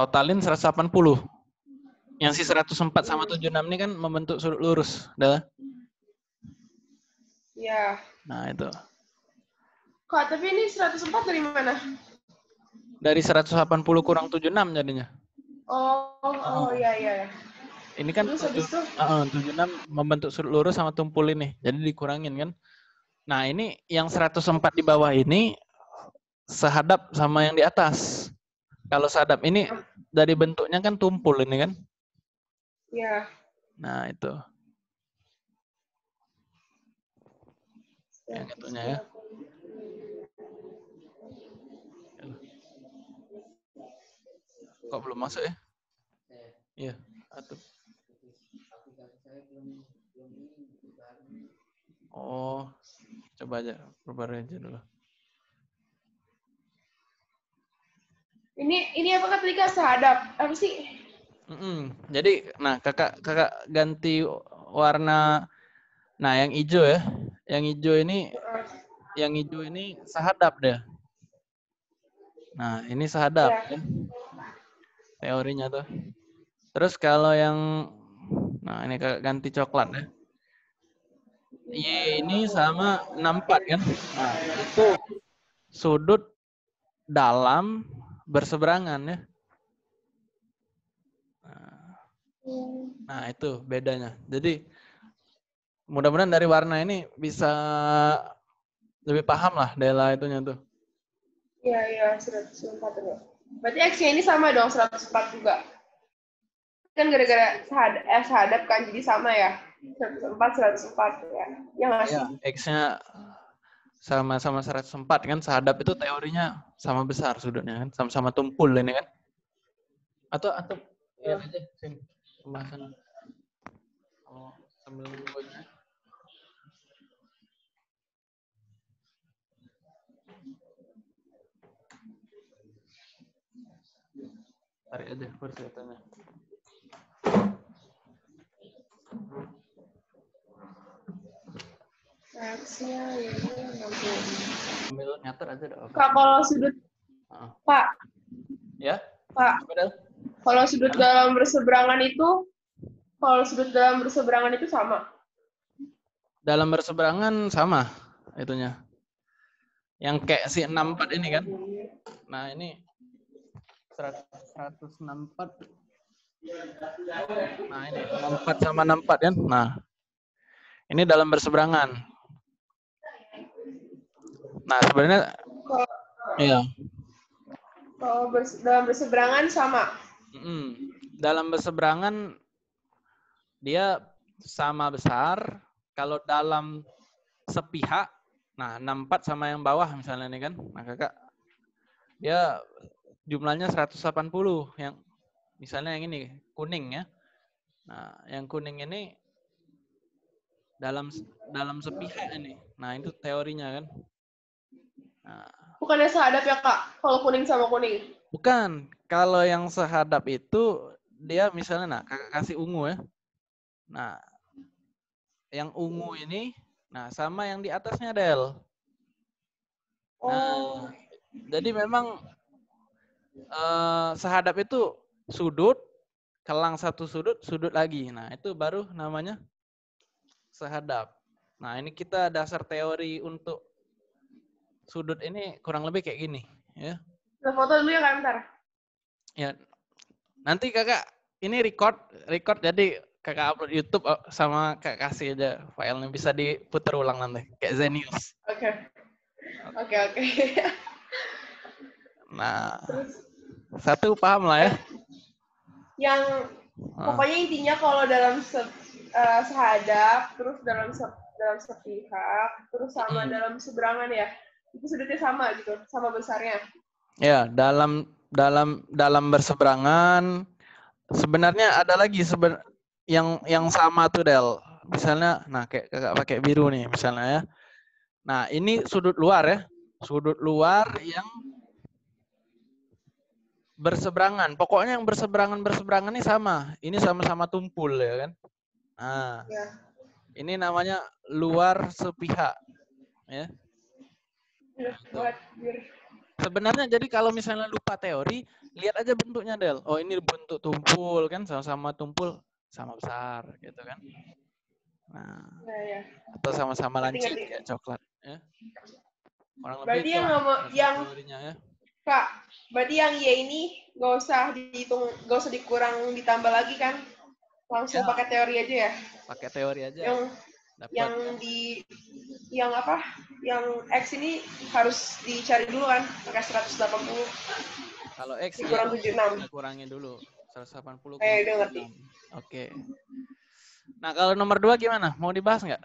totalin 180. Yang si 104 sama 76 ini kan membentuk sudut lurus, dah? Ya. Nah, itu. Kok, tapi ini 104 dari mana? Dari 180 kurang 76 jadinya. Oh, iya. Ini kan 76 membentuk sudut lurus sama tumpul ini. Jadi dikurangin kan. Nah, ini yang 104 di bawah ini sehadap sama yang di atas. Kalau sehadap ini dari bentuknya kan tumpul ini kan. Ya. Nah, itu. Yang itunya ya. Kok belum masuk ya? Iya, atuh. Oh, coba aja perbarui aja dulu. Ini apa Kak Trika sehadap? Apa sih? Jadi, nah kakak ganti warna, nah yang hijau ya, yang hijau ini sehadap deh. Nah ini sehadap ya. Kan? Teorinya tuh. Terus kalau yang, nah ini kakak ganti coklat ya. Y ini sama 64 kan? Nah itu sudut dalam berseberangan ya. Nah, itu bedanya. Jadi, mudah-mudahan dari warna ini bisa lebih paham lah Dela itunya tuh. Iya, 104 juga. Berarti X-nya ini sama dong, 104 juga. Kan gara-gara sehadap kan, jadi sama ya. 104 ya. Ya nggak sih? Ya, X-nya sama-sama 104 kan, sehadap itu teorinya sama besar sudutnya kan, sama-sama tumpul ini kan. Atau ya, aja sini. Pembahasan. Oh, sambil nunggunya. Tarik aja persyaratannya. Aksnya ya, ambil nyater aja dong. Kak, kalau sudut Pak. Ya? Pak. Kalau sudut dalam berseberangan itu, sama. Dalam berseberangan sama, itunya. Yang kayak si 64 ini kan. Nah ini 164. Nah ini 64 sama 64 kan. Nah ini dalam berseberangan. Nah sebenarnya, iya. Kalau dalam berseberangan sama. Dalam berseberangan dia sama besar. Kalau dalam sepihak, nah 64 sama yang bawah misalnya ini kan, nah kakak dia jumlahnya 180 yang misalnya yang ini kuning ya. Nah yang kuning ini dalam sepihak ini. Nah itu teorinya kan. Nah. Bukannya sehadap ya kak? Kalau kuning sama kuning? Bukan. Kalau yang sehadap itu dia misalnya, nah kakak kasih ungu ya. Nah, yang ungu ini, nah sama yang di atasnya Del. Oh. Nah, jadi memang sehadap itu sudut, kelang satu sudut, sudut lagi. Nah itu baru namanya sehadap. Nah ini kita dasar teori untuk sudut ini kurang lebih kayak gini, ya. Foto dulu ya kak, bentar. Ya, nanti kakak ini record jadi kakak upload YouTube sama kakak kasih aja filenya, bisa diputar ulang nanti kayak Zenius. Oke. Nah, terus, satu paham lah ya. Yang pokoknya intinya kalau dalam sehadap, terus dalam sepihak, terus sama dalam seberangan ya, itu sudutnya sama gitu, sama besarnya. Ya, dalam berseberangan sebenarnya ada lagi yang sama tuh Del. Misalnya, nah kayak kakak pakai biru nih misalnya ya. Nah, ini sudut luar ya. Sudut luar yang berseberangan. Pokoknya yang berseberangan ini sama. Ini sama-sama tumpul ya kan. Nah. Ya. Ini namanya luar sepihak ya. Luar. Sebenarnya jadi kalau misalnya lupa teori, lihat aja bentuknya, Del. Oh, ini bentuk tumpul kan, sama-sama tumpul, sama besar gitu kan. Nah, ya. Atau sama-sama lancip kayak coklat ya. Orang berarti lebih yang teorinya ya. Kak, berarti yang Y ini nggak usah dihitung, nggak usah dikurang ditambah lagi kan? Langsung ya. Pakai teori aja ya? Pakai teori aja. Yang di yang apa? Yang X ini harus dicari dulu kan? Pakai 180. Kalau X dikurang 76. Kurangin dulu 180. Udah ngerti. Oke. Nah, kalau nomor 2 gimana? Mau dibahas nggak?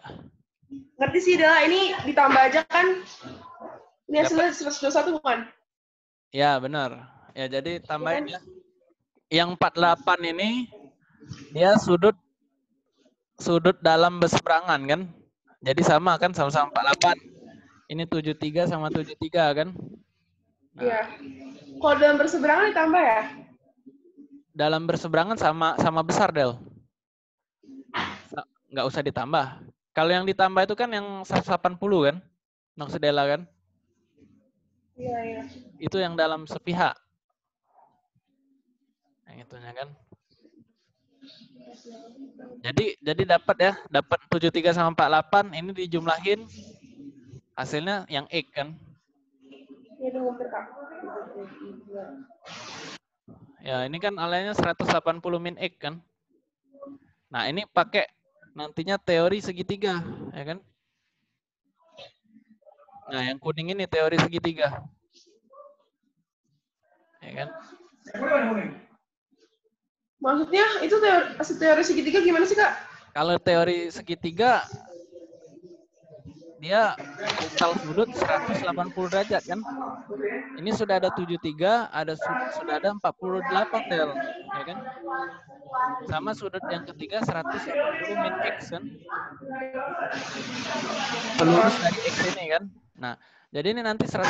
Ngerti sih, Dela. Ini ditambah aja kan? Ini hasilnya 121 bukan? Ya, benar. Ya, jadi tambahin ya. Yang 48 ini dia sudut dalam berseberangan kan? Jadi sama kan, sama-sama 48. Ini 73 sama 73 kan? Iya. Nah. Kalau dalam berseberangan ditambah ya? Dalam berseberangan sama besar, Del. Nggak usah ditambah. Kalau yang ditambah itu kan yang 180 kan? Noxidela kan? Iya, iya. Itu yang dalam sepihak. Yang itunya kan. Jadi dapat ya, dapat 73 sama 48 ini dijumlahin hasilnya yang X kan? Ya, ini kan alanya 180 min X kan? Nah, ini pakai nantinya teori segitiga, ya kan? Nah, yang kuning ini teori segitiga, ya kan? Maksudnya itu teori segitiga gimana sih, Kak? Kalau teori segitiga dia total sudut 180 derajat kan? Ini sudah ada 73, sudah ada 48 del, ya kan? Sama sudut yang ketiga 180 min X kan? Pelurus dari X ini kan? Nah, jadi ini nanti 180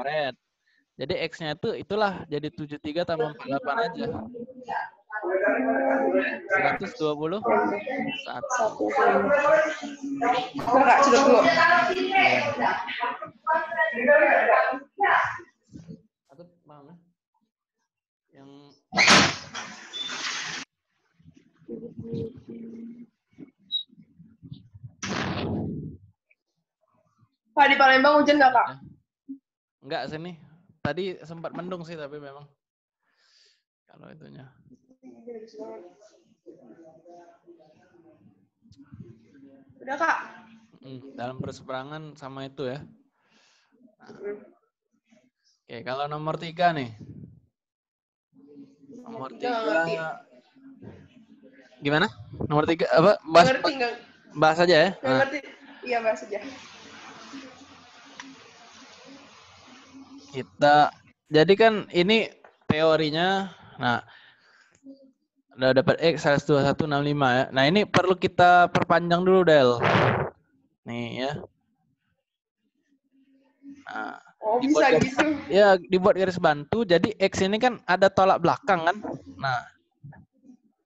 derajat. Jadi X-nya itulah jadi 73 tambah 48 aja. 121. Enggak, sudah dulu. Satu mana? Yang Pak, di Palembang hujan nggak, Pak? Enggak, sini. Tadi sempat mendung sih, tapi memang kalau itunya. Udah, Kak. Dalam perseberangan sama itu ya. Nah. Oke, kalau nomor 3 nih. Nomor 3. Gimana? Nomor 3 apa? Bahas aja ya. Nah. Iya, bahas aja. Kita jadi kan ini teorinya. Nah, udah dapat X 12165 ya. Nah, ini perlu kita perpanjang dulu, Del. Nih ya. Nah, bisa gitu. Ya, dibuat garis bantu. Jadi X ini kan ada tolak belakang kan? Nah,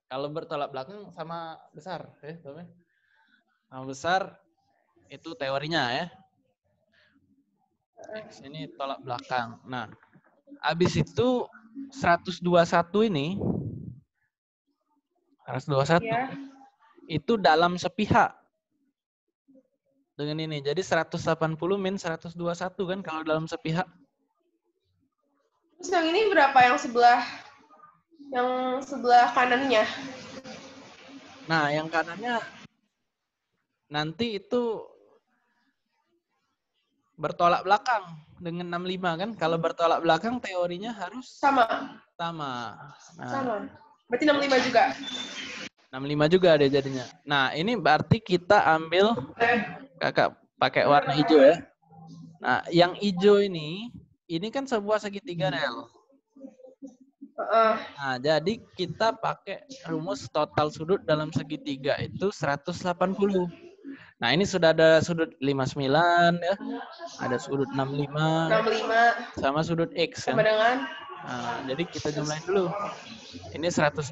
kalau bertolak belakang sama besar ya, teman. Sama besar itu teorinya ya. X ini tolak belakang. Nah, habis itu 121 ini 121 ya. Itu dalam sepihak dengan ini. Jadi 180 min 121 kan kalau dalam sepihak. Terus yang ini berapa yang sebelah kanannya? Nah, yang kanannya nanti itu bertolak belakang dengan 65 kan? Kalau bertolak belakang teorinya harus sama. Nah, sama. Berarti 65 juga. 65 juga ada jadinya. Nah, ini berarti kita ambil Kakak pakai warna hijau ya. Nah, yang hijau ini kan sebuah segitiga rel. Nah, jadi kita pakai rumus total sudut dalam segitiga itu 180. Nah, ini sudah ada sudut 59 ya. Ada sudut 65. Sama sudut X kan? Dengan. Nah, jadi kita jumlahin dulu. Ini 124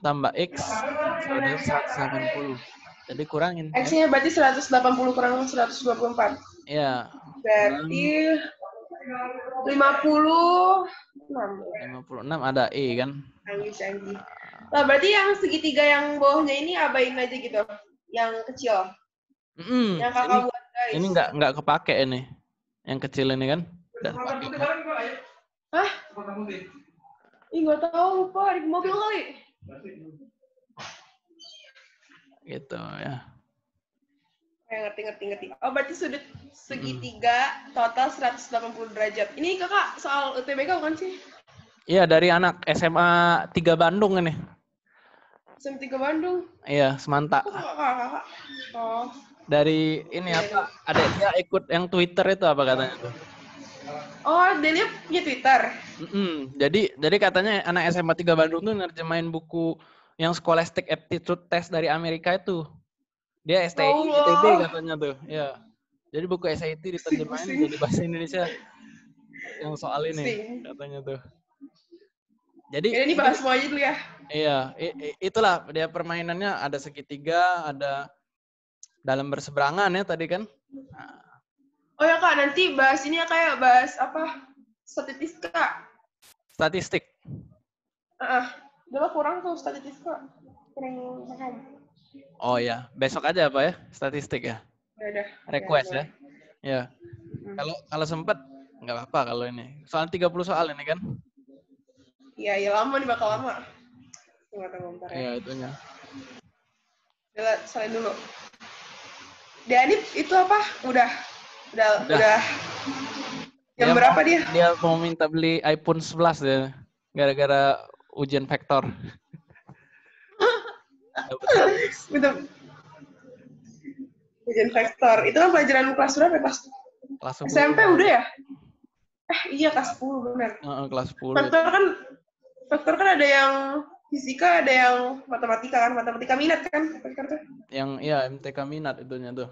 tambah X sudah 180. Jadi kurangin. X-nya berarti 180 kurang 124. Iya. Berarti 56 ada E kan? Canggih. Nah, berarti yang segitiga yang bawahnya ini abain aja gitu. Yang kecil. Yang kakak ini, buat guys. Ini nggak kepake ini. Yang kecil ini kan? Hah? Ih, nggak tahu, lupa di mobil kali. Gitu ya. Ngerti. Oh, berarti sudut segitiga total 180 derajat. Ini kakak soal UTBK bukan sih? Iya, dari anak SMA 3 Bandung ini. SMA 3 Bandung? Iya, Semanta. Oh, kakak. Oh. Dari ini ya, apa? Adek dia ikut yang Twitter itu apa katanya tuh? Oh, dia punya Twitter? Jadi katanya anak SMA 3 Bandung tuh nerjemahin buku yang Scholastic Aptitude Test dari Amerika itu. Dia STI, ITB katanya tuh, ya. Jadi buku SAT diterjemahin jadi bahasa Indonesia yang soal ini katanya tuh. Jadi ini bahas semuanya dulu ya. Iya, itulah dia permainannya, ada segitiga, ada dalam berseberangan ya tadi kan. Nah. Oh ya kak, nanti bahas ini ya kayak bahas apa? Statistika. Statistik. Udah kurang tuh statistika. Kurang paham. Oh ya, besok aja apa ya? Statistik ya? Udah. Request ya? Ya. Kalau sempat, nggak apa-apa kalau ini. Soal 30 soal ini kan? Iya, lama nih, bakal lama. Bentar ya. Iya, itunya. Udah, selain dulu. Danip, itu apa? Udah. Jam berapa dia? Dia mau minta beli iPhone 11 ya. Gara-gara ujian vektor. Betul. Ujian vektor. Itu kan pelajaran kelas berapa? Kelas 10. SMP udah ya? Iya kelas 10 benar. Kelas 10. Vektor kan ada yang fisika, ada yang matematika kan, matematika minat kan? Vektor tuh. Yang iya MTK minat itunya tuh.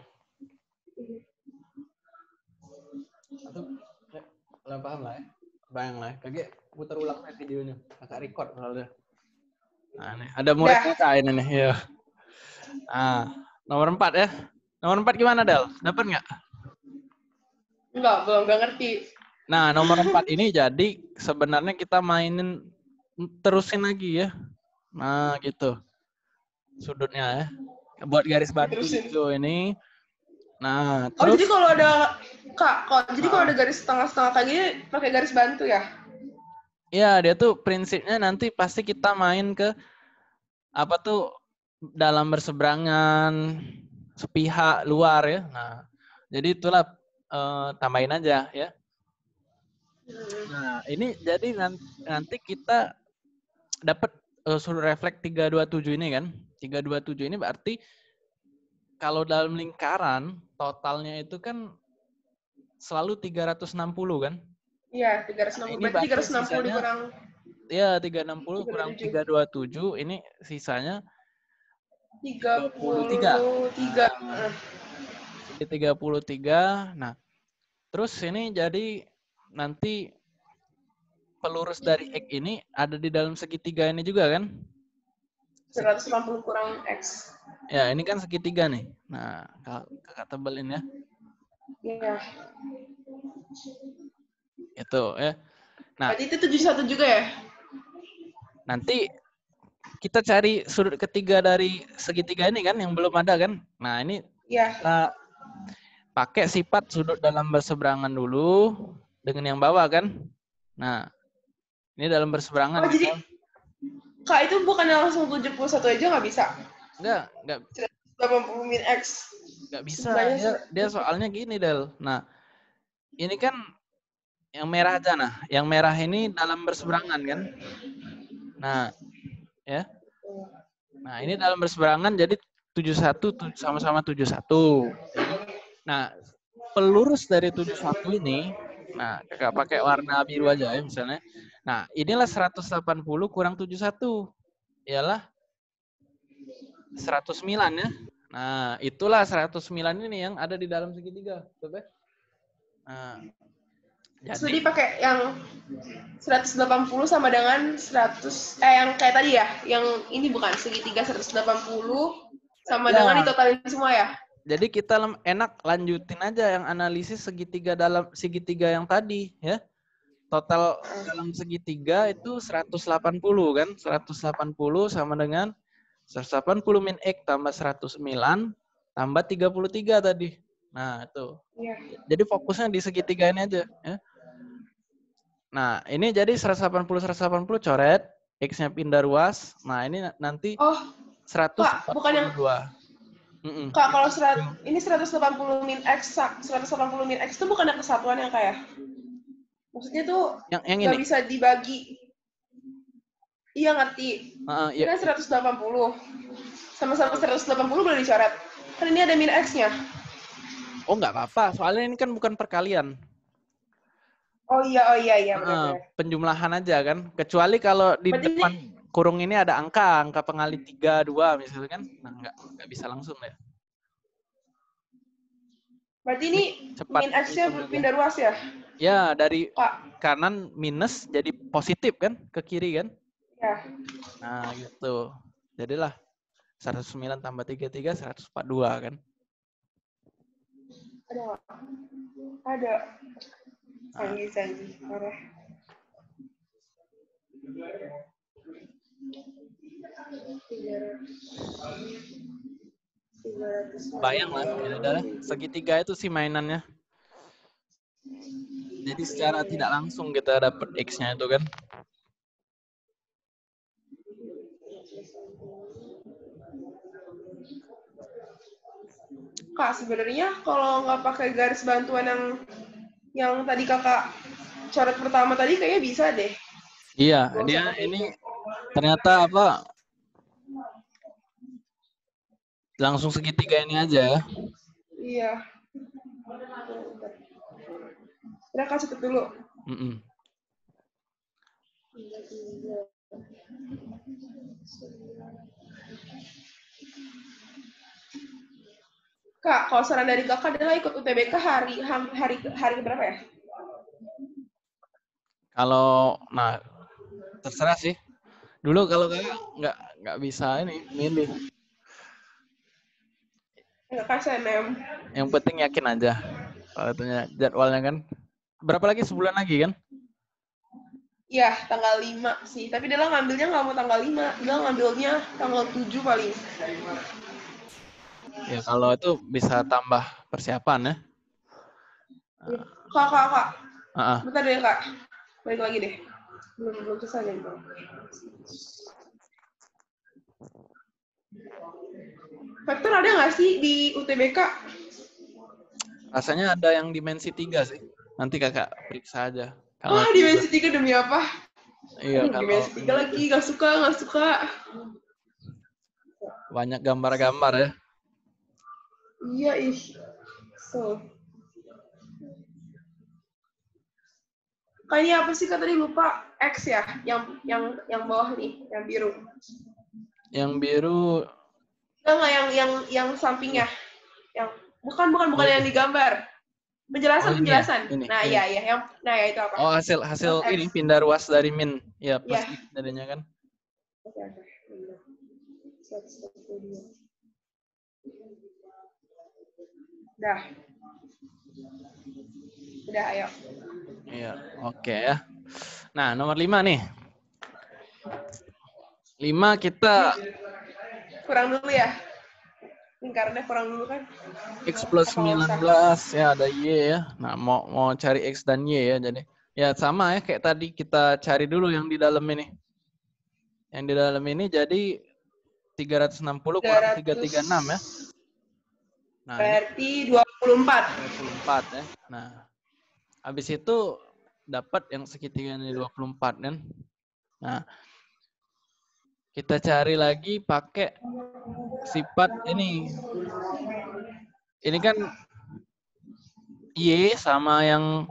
Lah paham lah ya. Bayang lah. Kakek putar ulang videonya. Kakak record soalnya. Nah, nih. Ada murid kita ini nih. Iya. Nah, nomor 4 ya. Nomor 4 gimana, Del? Dapat nggak? Enggak, belum ngerti. Nah, nomor 4 ini jadi sebenarnya kita mainin terusin lagi ya. Nah, gitu. Sudutnya ya. Buat garis bantu itu ini. Nah, terus. Oh, jadi kalau ada kalau ada garis setengah-setengah kayak gini pakai garis bantu ya? Iya, dia tuh prinsipnya nanti pasti kita main ke apa tuh dalam berseberangan, sepihak, luar ya. Nah, jadi itulah tambahin aja ya. Nah, ini jadi nanti kita dapat sudut refleks 327 ini kan. 327 ini berarti kalau dalam lingkaran totalnya itu kan selalu 360 kan? Iya, 360. Berarti 360 sisanya, kurang... Iya, 360 kurang 327. Ini sisanya... 33. Nah, 33. Nah, terus ini jadi nanti pelurus dari X ini ada di dalam segitiga ini juga kan? 180 kurang X. Ya, ini kan segitiga nih. Nah, kakak tebelin ya. Iya. Itu ya. Nah, berarti itu 71 juga ya? Nanti kita cari sudut ketiga dari segitiga ini kan yang belum ada kan? Nah, ini kita pakai sifat sudut dalam berseberangan dulu dengan yang bawah kan? Nah, ini dalam berseberangan. Oh, jadi kak itu bukan langsung 71 aja nggak bisa? Nggak. 80 min X. Nggak bisa. Dia soalnya gini, Del. Nah, ini kan yang merah aja, nah. Yang merah ini dalam berseberangan, kan? Nah, ya. Nah, ini dalam berseberangan, jadi 71 sama-sama 71. Nah, pelurus dari 71 ini, nah, kakak pakai warna biru aja ya, misalnya. Nah, inilah 180 kurang 71. Ialah 109 ya. Nah, itulah 109 ini yang ada di dalam segitiga. Coba. Nah, jadi pakai yang 180 sama dengan 100 yang kayak tadi ya, yang ini bukan segitiga 180 sama dengan ditotalin semua ya? Jadi kita enak lanjutin aja yang analisis segitiga dalam segitiga yang tadi ya. Total dalam segitiga itu 180 kan? 180 sama dengan 180 min X tambah 109 tambah 33 tadi. Nah, itu. Ya. Jadi fokusnya di segitiga ini aja ya. Nah, ini jadi 180 coret, X-nya pindah ruas. Nah, ini nanti 142. Bukan yang... Kak, kalau ini 180 min X, 180 min X itu bukan ada kesatuan yang kayak. Maksudnya tuh yang gak ini bisa dibagi. Iya, ngerti. Iya. Ini kan 180. Sama-sama 180 boleh dicoret. Kan ini ada min X-nya. Oh, nggak apa-apa. Soalnya ini kan bukan perkalian. Oh iya. Benar. Penjumlahan aja kan. Kecuali kalau di depan... Ini... kurung ini ada angka pengali 3, 2 misalnya kan, nah nggak bisa langsung ya. Berarti ini min x-nya berpindah ruas ya? Ya dari kanan minus jadi positif kan ke kiri kan? Ya. Nah gitu, jadilah 109 tambah 33 142 kan? Ada. Sanggih. Bayang lah, adalah segitiga itu sih mainannya. Jadi secara tidak langsung kita dapat X-nya itu kan. Kak, sebenarnya kalau nggak pakai garis bantuan yang tadi kakak coret pertama tadi kayaknya bisa deh. Iya, dia ini ternyata langsung segitiga ini aja. Iya. Kita kasih dulu. Kak, kalau saran dari kakak adalah ikut UTBK hari berapa ya? Kalau terserah sih. Dulu kalau nggak bisa ini milih. Nggak kasih NM. Yang penting yakin aja. Kalau tanya jadwalnya kan. Berapa lagi, sebulan lagi kan? Ya, tanggal 5 sih. Tapi dia ngambilnya nggak mau tanggal 5. Dia ngambilnya tanggal 7 paling. Ya kalau itu bisa tambah persiapan ya. Kak. Bentar deh kak. Balik lagi deh. Belum selesai nih. Faktor ada nggak sih di UTBK? Rasanya ada yang dimensi 3 sih. Nanti kakak periksa aja. Kalau dimensi 3 demi apa? Iya, dimensi 3 lagi nggak suka. Banyak gambar-gambar ya. Iya Kayaknya apa sih kak tadi lupa, X ya, yang bawah nih, yang biru. Yang biru. Enggak, yang sampingnya. Yang bukan yang digambar. Penjelasan. Ini. Ya, ya itu apa? Oh, hasil ini pindah ruas dari min. Ya, pasti adanya kan. Oke. Udah, ayo. Iya, oke ya. Nah, nomor 5 nih. 5 kita... kurang dulu ya? Lingkarannya kurang dulu kan? X plus 19, ya ada Y ya. Nah, mau cari X dan Y ya. Jadi ya sama ya, kayak tadi kita cari dulu yang di dalam ini. Yang di dalam ini jadi 360 kurang 336 ya. Nah, berarti 24 ya. Nah. Habis itu dapat yang sekitiganya 24 kan. Nah, kita cari lagi pakai sifat ini. Ini kan Y sama yang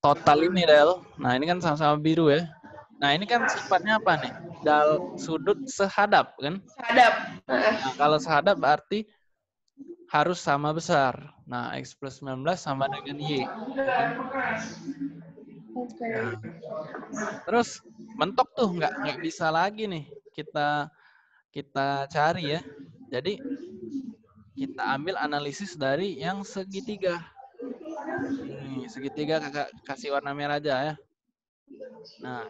total ini Del. Nah, ini kan sama-sama biru ya. Nah, ini kan sifatnya apa nih? Sudut sehadap kan? Sehadap. Nah, kalau sehadap berarti harus sama besar. Nah, X plus 19 sama dengan Y. Nah. Terus mentok tuh nggak bisa lagi nih kita cari ya. Jadi kita ambil analisis dari yang segitiga. Nih, segitiga kakak kasih warna merah aja ya. Nah,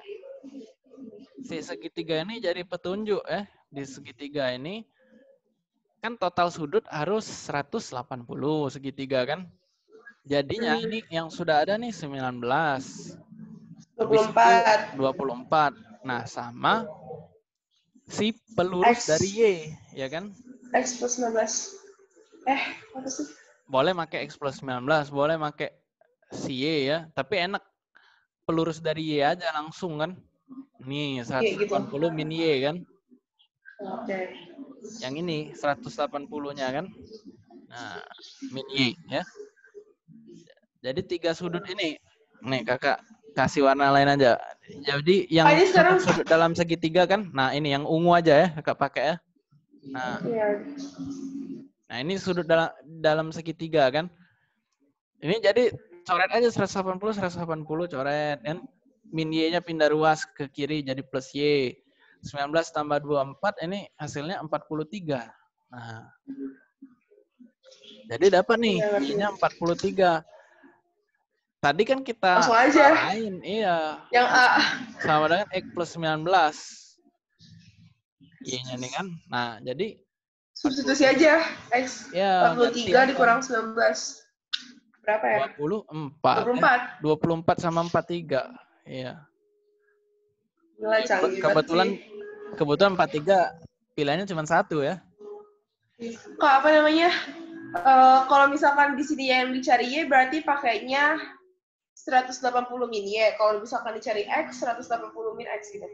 si segitiga ini jadi petunjuk ya. Di segitiga ini kan total sudut harus 180 segitiga kan. Jadinya ini yang sudah ada nih 19. 24. 24. Nah, sama si pelurus X dari Y, ya kan? X plus 19. Apa sih? Boleh pakai X plus 19, boleh pakai si Y ya. Tapi enak pelurus dari Y aja langsung kan. Nih, 180 gitu. Min Y kan. Oke. Okay. Yang ini 180-nya kan. Nah, min Y ya. Jadi 3 sudut ini. Nih, kakak kasih warna lain aja. Jadi yang sudut dalam segitiga kan. Nah, ini yang ungu aja ya, kakak pakai ya. Nah, nah ini sudut dalam segitiga kan. Ini jadi coret aja 180, 180 coret. Dan min Y-nya pindah ruas ke kiri jadi plus Y. 19 tambah 24 ini hasilnya 43. Nah, jadi dapat nih Y-nya 43. Tadi kan kita lain, iya. Yang A sama dengan X plus 19. Y-nya nih kan. Nah, jadi substitusi aja X ya, 43 dikurang 19. Berapa ya? 24. 24 sama 43. Iya. Kebetulan 43 pilihannya cuma 1 ya. Kok apa namanya? Kalau misalkan di sini yang dicari Y berarti pakainya 180 min Y. Kalau misalkan dicari X, 180 min X gitu.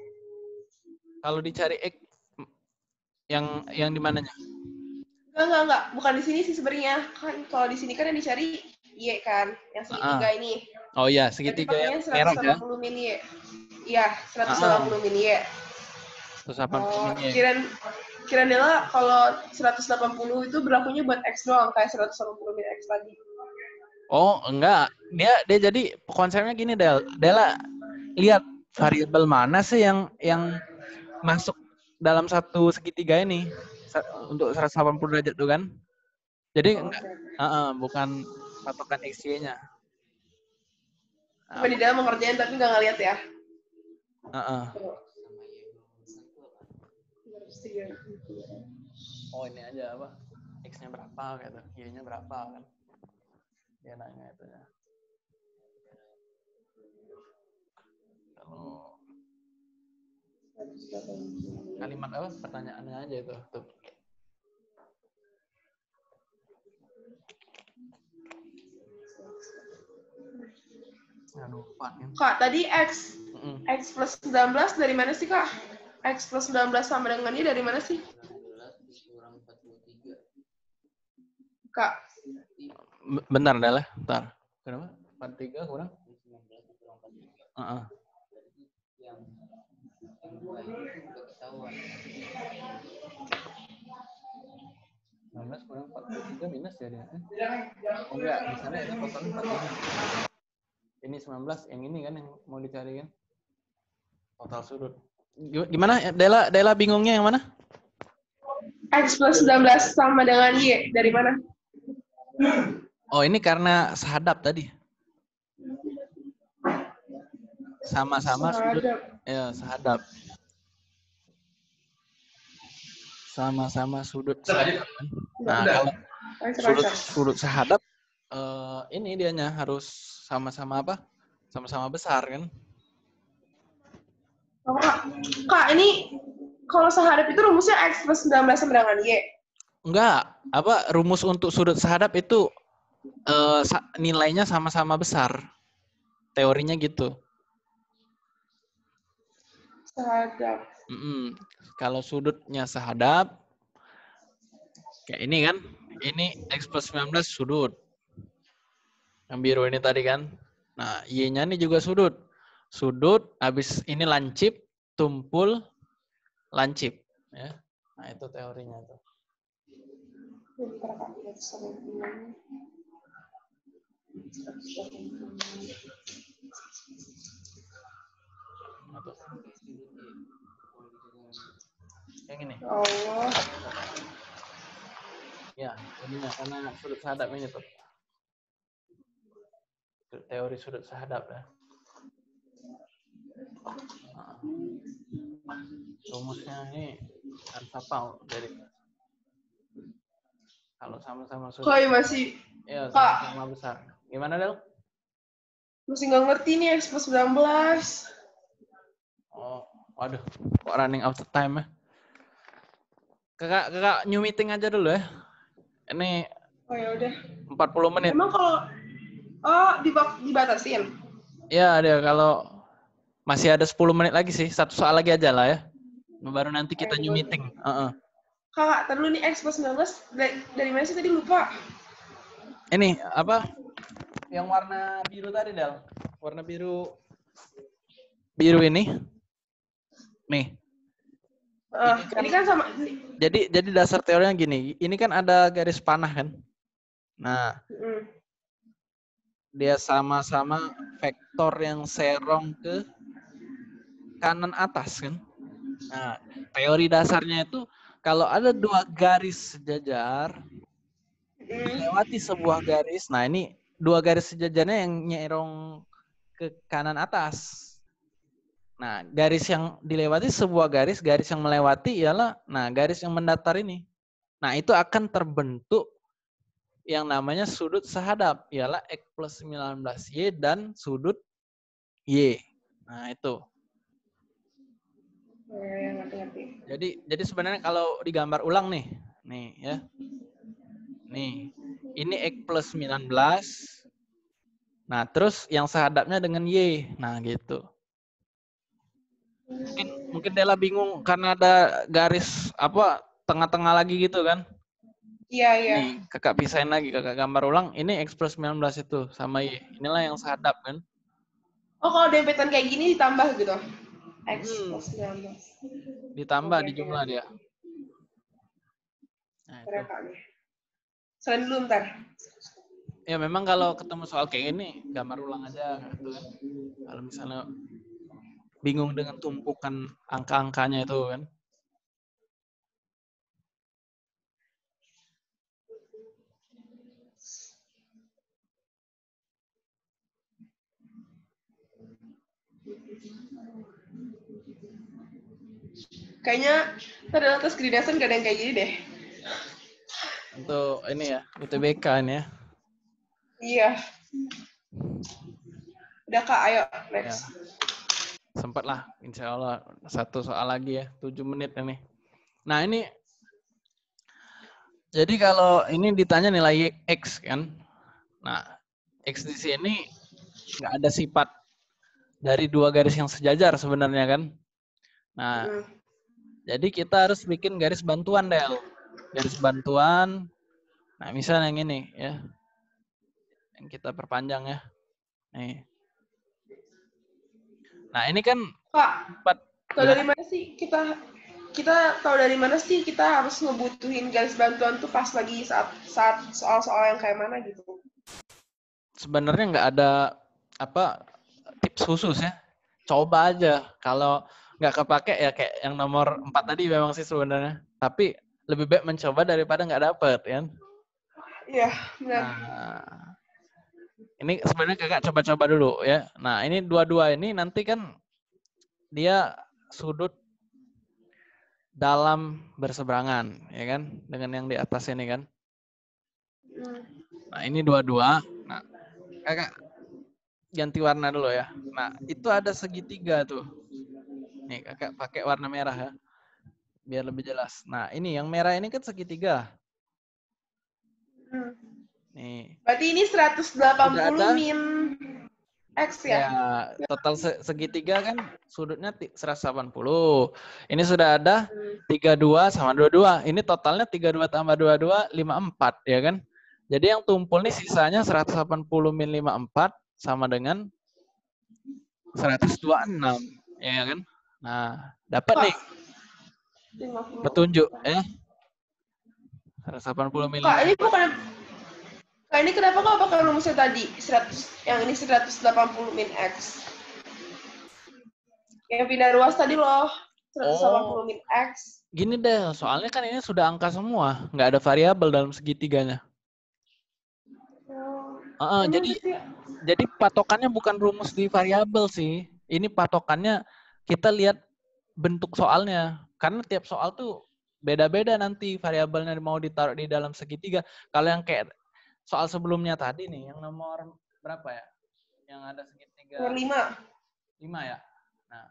Kalau dicari X, yang di mananya? Enggak. Bukan di sini sih sebenarnya. Kan kalau di sini kan yang dicari Y kan, yang segitiga ini. Oh iya, segitiga yang merah ya. 180 min Y. Iya, 180 min Y. 180 min Y. Kirain Dela kalau 180 itu berlakunya buat X doang, kayak 180 min X lagi. Oh, enggak. Dia jadi konsepnya gini, Dela lihat variabel mana sih yang masuk dalam satu segitiga ini untuk 180 derajat tuh kan. Jadi bukan patokan XY-nya. Coba di dalam mengerjain tapi nggak ngeliat ya. Oh, ini aja apa? X-nya berapa gitu. Y-nya berapa kan. Dia nanya itu ya. Kalau kalimat apa? Pertanyaannya aja itu. Tuh. Kak, tadi X. X plus 19 dari mana sih, Kak? X plus 19 sama dengan Y dari mana sih? 19 kurang 43. Kak. Bentar, Dela. Bentar. Kenapa? 43 kurang? 19 kurang 43. Yang dua ini udah ketahuan. 19 kurang 43 minus ya dia? Oh enggak, misalnya ada total 43. Ini 19, yang ini kan yang mau dicari kan? Total sudut. Gimana? Dela bingungnya yang mana? X plus 19 sama dengan Y. Dari mana? Oh, ini karena sehadap tadi. Sama-sama sudut. Ya, sehadap. Sama-sama sudut sehadap. Nah, kalau sudut sehadap, ini dianya harus sama-sama apa? Sama-sama besar, kan? Oh, Kak, ini kalau sehadap itu rumusnya X plus 19 sama dengan Y? Enggak. Apa, rumus untuk sudut sehadap itu nilainya sama-sama besar. Teorinya gitu. Sehadap. Kalau sudutnya sehadap, kayak ini kan. Ini X plus 19 sudut. Yang biru ini tadi kan. Nah, Y-nya ini juga sudut. Sudut, habis ini lancip, tumpul, lancip. Ya. Nah, itu teorinya tuh. Yang ini. ya ininya, karena sudut sahadap ini tuh teori sudut sahadap ya. Nah, rumusnya ini harus hafal dari kalau sama-sama sudut. Kok masih ya sama besar. Gimana Del? Masih nggak ngerti nih X+19. Oh, waduh, kok running out of time ya? Kakak new meeting aja dulu ya. Ini oh ya udah 40 menit. Emang kalau oh dibatasin? Ya, ada kalau masih ada 10 menit lagi sih. Satu soal lagi aja lah ya. Baru nanti kita new meeting. Kakak, terlalu nih X+19 dari mana sih tadi lupa? Ini apa? Yang warna biru tadi, Del. Warna biru ini. Nih. Ini kan sama. Jadi dasar teorinya gini. Ini kan ada garis panah kan. Nah, dia sama-sama vektor yang serong ke kanan atas kan. Nah, teori dasarnya itu kalau ada dua garis sejajar melewati sebuah garis. Nah, ini dua garis sejajarnya yang nyerong ke kanan atas. Nah, garis yang dilewati sebuah garis yang melewati ialah, nah, garis yang mendatar ini. Nah, itu akan terbentuk yang namanya sudut sahadap, ialah X+19Y dan sudut Y. Nah, itu. Jadi sebenarnya kalau digambar ulang nih ya. Nih, ini X+19. Nah, terus yang sahadapnya dengan Y. Nah, gitu. Mungkin Della bingung karena ada garis apa tengah-tengah lagi gitu kan? Iya. Nih, kakak pisahin lagi, kakak gambar ulang. Ini X+19 itu sama Y. Inilah yang sahadap kan? Oh, kalau dempetan kayak gini ditambah gitu? X+19. Ditambah, okay, dijumlah dia. Nah, itu. Selain dulu ntar. Ya memang kalau ketemu soal kayak gini, gambar ulang aja gitu kan? Kalau misalnya bingung dengan tumpukan angka-angkanya itu kan. Kayaknya terdapat skridasan kadang kayak gini deh. Untuk ini ya, UTBK ini ya. Iya. Udah Kak, ayo next. Ya. Sempat lah, insya Allah satu soal lagi ya, 7 menit ini. Nah ini, jadi kalau ini ditanya nilai X kan, nah X di sini nggak ada sifat dari dua garis yang sejajar sebenarnya kan. Nah, jadi kita harus bikin garis bantuan Del. Garis bantuan, nah misalnya yang ini ya, yang kita perpanjang ya. Nih. Nah, ini kan Pak, tahu dari mana sih kita harus ngebutuhin garis bantuan tuh pas lagi saat soal-soal yang kayak mana gitu. Sebenarnya nggak ada apa tips khusus ya. Coba aja. Kalau nggak kepake ya kayak yang nomor 4 tadi memang sih sebenarnya. Tapi lebih baik mencoba daripada nggak dapet kan. Iya, benar. Nah, ini sebenarnya kakak coba-coba dulu ya. Nah ini dua-dua ini nanti kan dia sudut dalam berseberangan ya kan dengan yang di atas ini kan. Nah ini dua-dua. Nah kakak ganti warna dulu ya. Nah itu ada segitiga tuh. Nih kakak pakai warna merah ya biar lebih jelas. Nah ini yang merah ini kan segitiga. Nih. Berarti ini 180 min X ya? Ya, total segitiga kan sudutnya 180. Ini sudah ada 32 sama 22. Ini totalnya 32 tambah 22, 54 ya kan? Jadi yang tumpul nih sisanya 180 min 54 sama dengan 126 ya kan? Nah, dapat nih petunjuk ya. 180 min. Kak, ini bukan. Nah, ini kenapa kok pakai rumusnya tadi? 100, yang ini 180 min X. Yang pindah ruas tadi loh, 180 min X. Gini deh, soalnya kan ini sudah angka semua, nggak ada variabel dalam segitiganya. Jadi patokannya bukan rumus di variabel sih. Ini patokannya kita lihat bentuk soalnya. Karena tiap soal tuh beda-beda nanti variabelnya mau ditaruh di dalam segitiga. Kalau yang kayak soal sebelumnya tadi nih, yang nomor berapa ya? Yang ada segitiga. Nomor 5. 5 ya. Nah,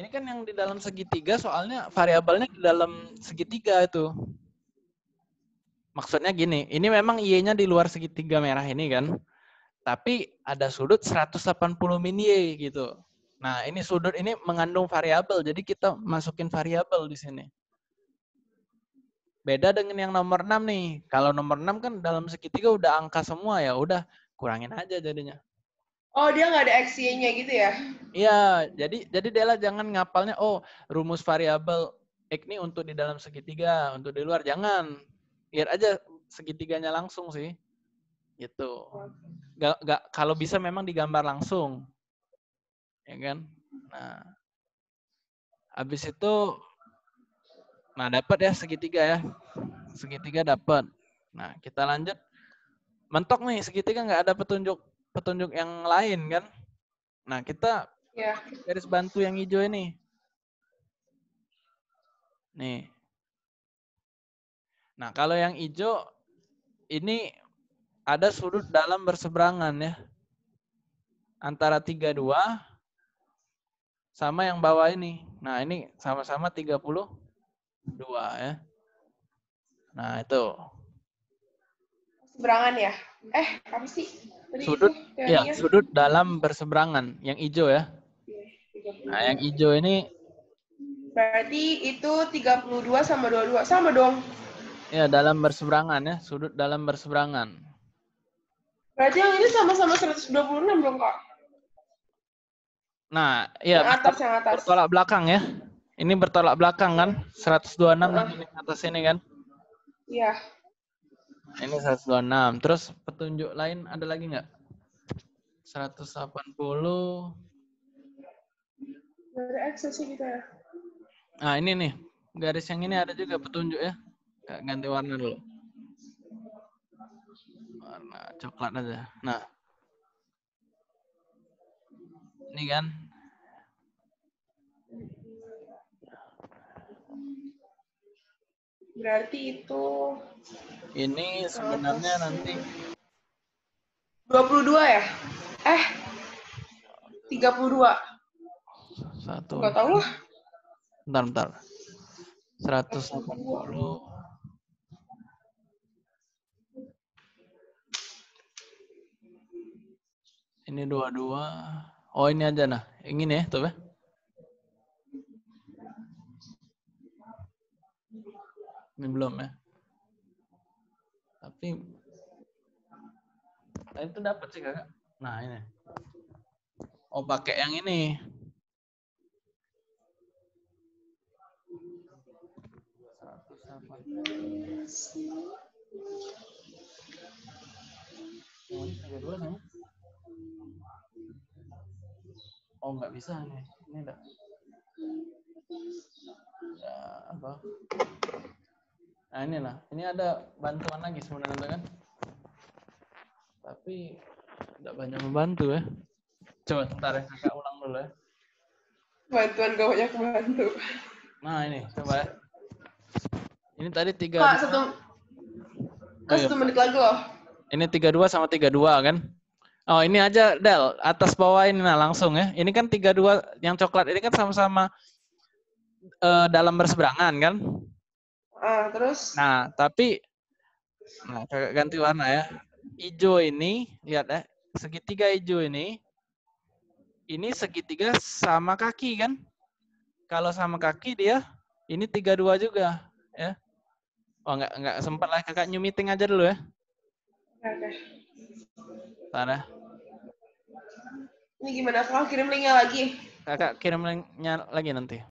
ini kan yang di dalam segitiga soalnya variabelnya di dalam segitiga itu. Maksudnya gini, ini memang Y-nya di luar segitiga merah ini kan. Tapi ada sudut 180 min Y gitu. Nah, ini sudut ini mengandung variabel. Jadi kita masukin variabel di sini. Beda dengan yang nomor 6 nih. Kalau nomor 6 kan dalam segitiga udah angka semua ya. Udah kurangin aja jadinya. Oh, dia nggak ada X, Y-nya gitu ya? Iya, jadi Della jangan ngapalnya, oh rumus variabel X ini untuk di dalam segitiga, untuk di luar. Jangan. Biar aja segitiganya langsung sih, gitu. Gak kalau bisa memang digambar langsung, ya kan? Nah, abis itu, nah dapat ya segitiga ya, segitiga dapat. Nah kita lanjut, mentok nih segitiga nggak ada petunjuk yang lain kan? Nah kita garis bantu yang hijau ini, nih. Nah, kalau yang hijau ini ada sudut dalam berseberangan ya. Antara 32 sama yang bawah ini. Nah, ini sama-sama 32 ya. Nah, itu. Berseberangan ya? Apa sih? Sudut ya, sudut dalam berseberangan, yang hijau ya. Nah, yang hijau ini berarti itu 32 sama 22 sama dong. Ya, dalam berseberangan ya. Sudut dalam berseberangan. Berarti yang ini sama-sama 126 dong, Kak? Nah, iya. Yang atas, yang atas. Bertolak belakang ya. Ini bertolak belakang kan? 126 dan ini atas ini kan? Iya. Ini 126. Terus petunjuk lain ada lagi nggak? 180. Dari ekses kita ya. Nah, ini nih. Garis yang ini ada juga petunjuk ya. Ganti warna dulu. Warna coklat aja. Nah. Ini kan. Berarti itu. Ini sebenarnya nanti. 22 ya? 32. Satu. Gak tau lah. Bentar. 180. Ini 22. Oh, ini aja nah. Yang ini ya, tuh ya. Ini belum ya. Tapi nah, itu dapat sih, Kakak. Nah, ini. Oh, pakai yang ini. 182 nih. Oh, nggak bisa nih. Ini dah. Ya, apa? Nah, inilah. Ini ada bantuan lagi sebenarnya kan. Tapi tidak banyak membantu ya. Coba bentar ya, Kakak ulang dulu ya. Bantuan gak banyak membantu. Nah, ini coba ya. Ini tadi 3. Pak, satu menit lagi loh. Ini 32 sama 32 kan? Oh, ini aja, Del. Atas bawah ini, nah langsung ya. Ini kan 32, yang coklat ini kan sama-sama dalam berseberangan kan? Terus? Nah, tapi, nah, Kakak ganti warna ya. Hijau ini, lihat ya. Segitiga hijau ini segitiga sama kaki kan? Kalau sama kaki dia, ini 32 juga ya. Oh, nggak sempat lah. Kakak new meeting aja dulu ya. Oke. Tara. Ini gimana? Kakak kirim linknya lagi nanti.